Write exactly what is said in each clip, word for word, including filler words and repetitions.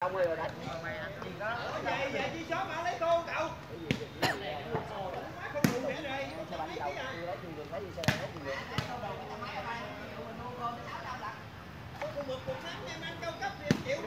Ông ơi, đánh. Vậy vậy đi sớm mà lấy cô cậu. Không đủ để đây. Cao cấp chịu.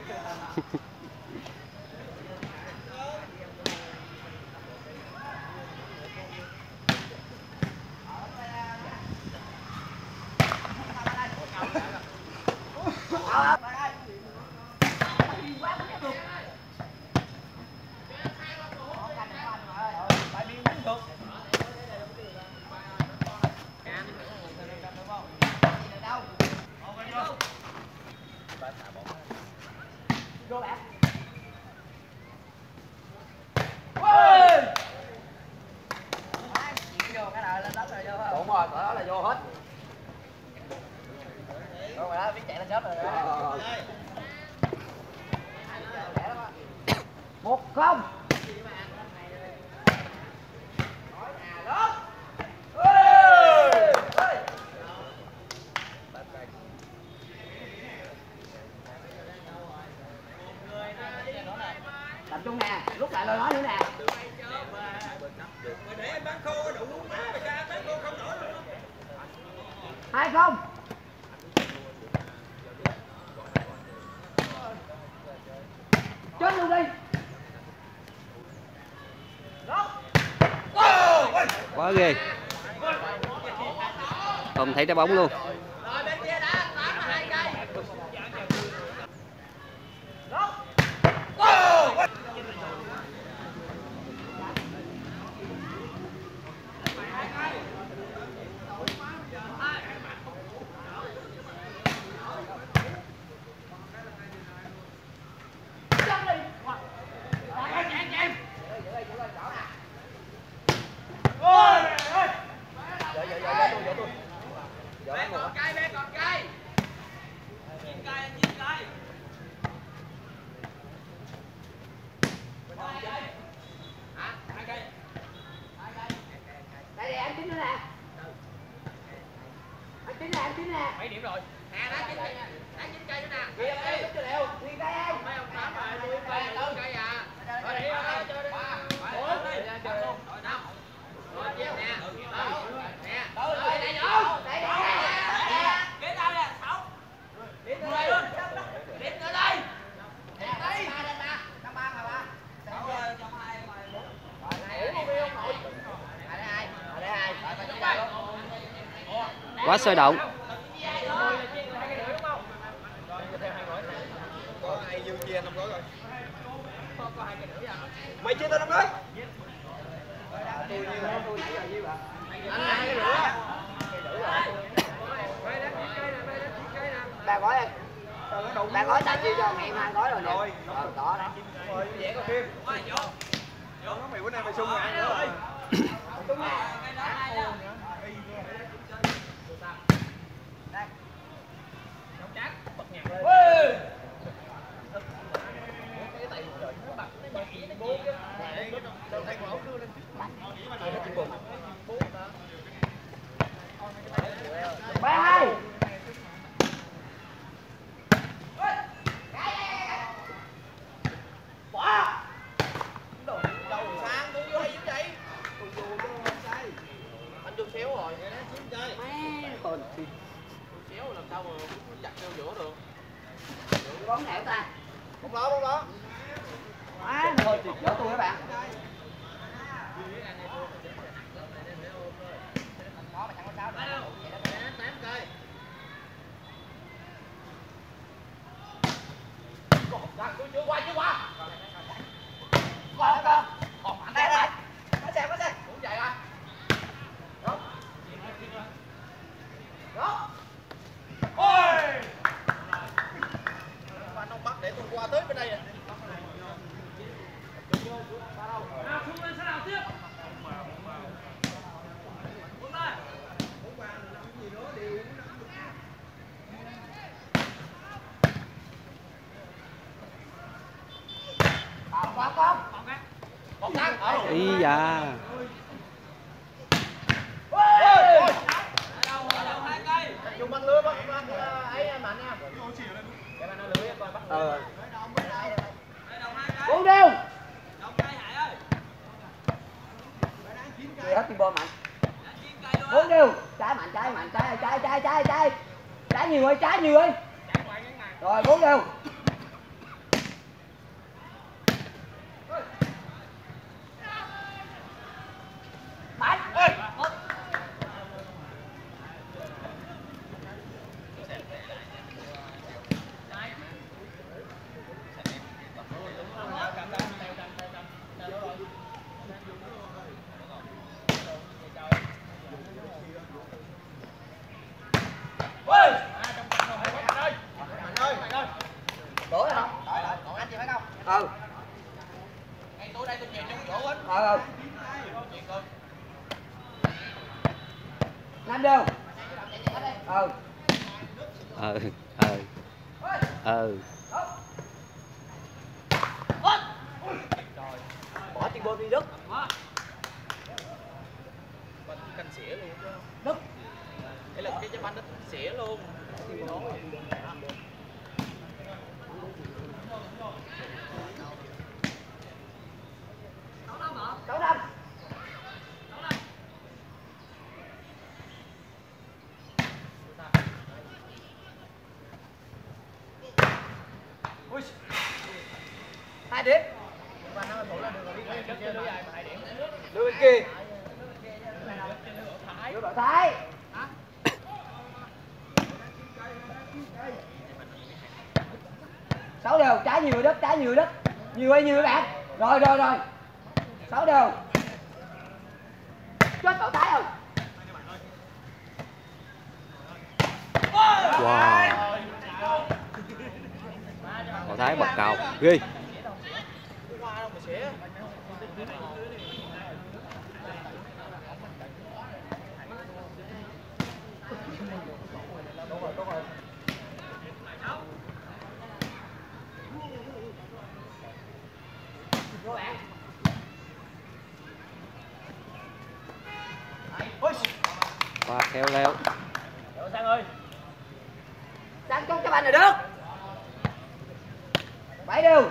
Quá ghê, không thấy trái bóng luôn. Quá sôi động. Mày chia tao năm gói. Ba gói em. Ba gói tao chia cho em hai gói rồi nè. Rồi, đó đó. Rồi, dễ coi phim. Vô. Vô mày bữa nay mày sung à. Ý da. Ờ. Bốn đều. Hết đi bơ mạnh. Bốn đều. Trái mạnh, trái mạnh, trái, trái, trái, trái, trái. Trái nhiều ơi, trái nhiều ơi. Rồi bốn đều. Mạnh. Ừ. Ngay tối đây tôi về trong chỗ hết. Ờ. Năm đều. Ừ. Ừ. Ừ. Ừ. Bỏ tiền bơm đi Đức. Banh canh xỉa luôn. Đức. Cái lần cái trái banh nó xỉa luôn. Hai điểm. Đưa bên kia. Đưa Bảo Thái. Sáu đều, trái nhiều đất, trái nhiều đất. Nhiều hay nhiều các bạn. Rồi rồi rồi. Sáu đều. Chết Bảo Thái không? Wow. Bảo Thái bật cầu. Ghi. Qua khéo léo. Sang ơi. Sang cho các bạn ở được. Bảy đều.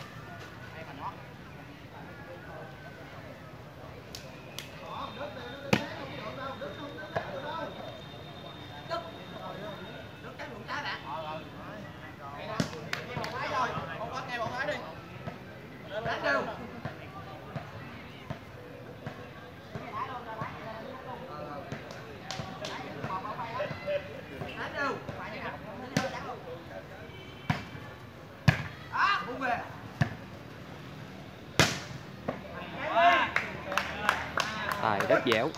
Đất dẻo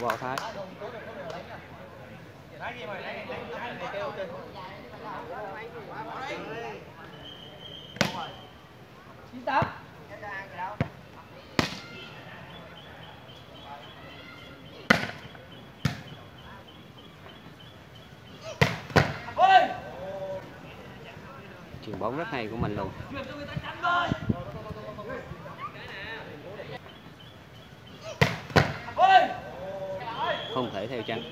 vào Thái. chín tám. Chuyền bóng rất hay của mình luôn. Không thể theo trắng.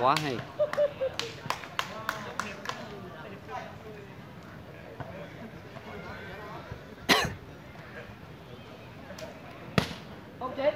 Quá hay. Không chết.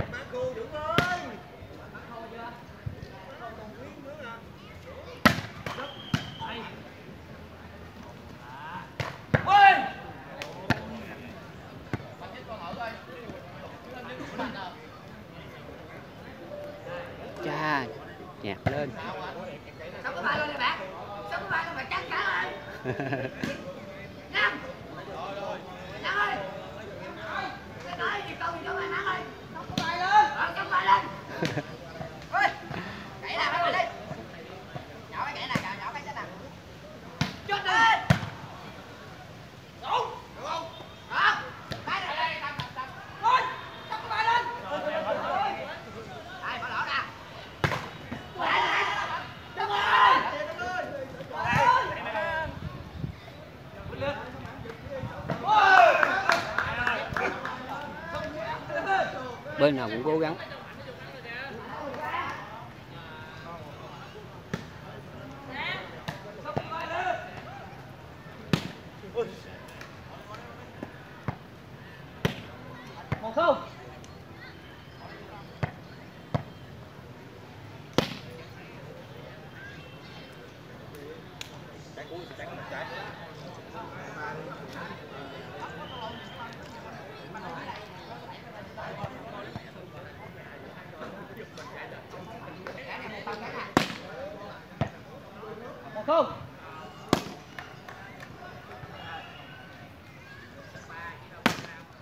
Bên nào cũng cố gắng. Không.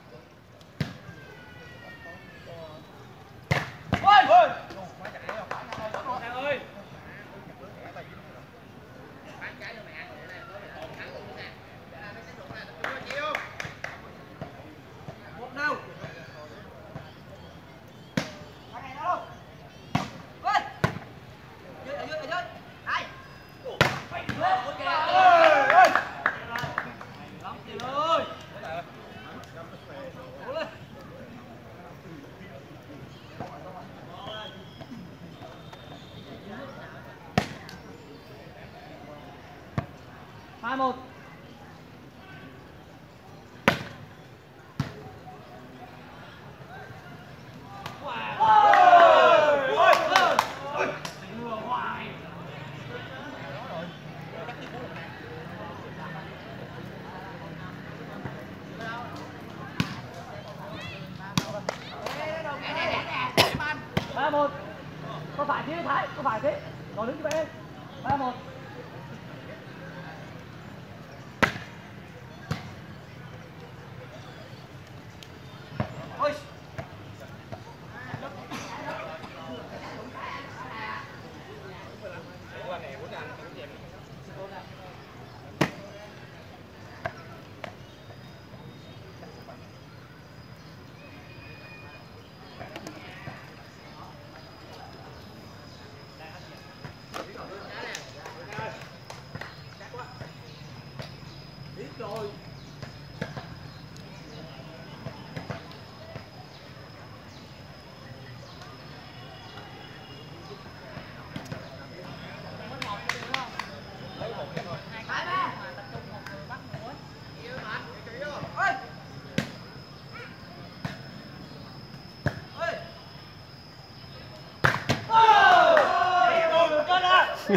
Một ba một, có phải thế Thái, có phải thế, nó đứng như vậy ba một. Hãy subscribe cho kênh Ghiền Mì Gõ để không bỏ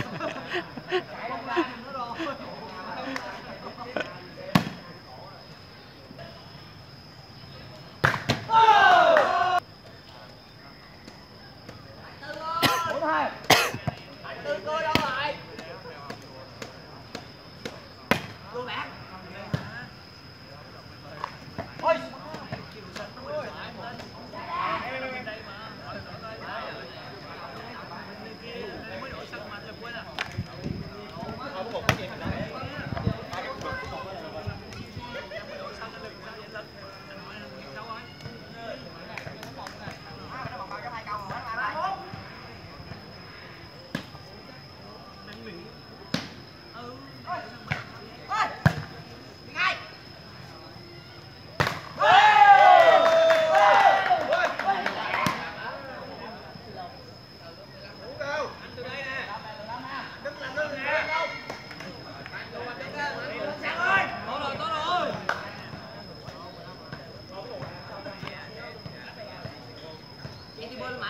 lỡ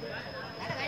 những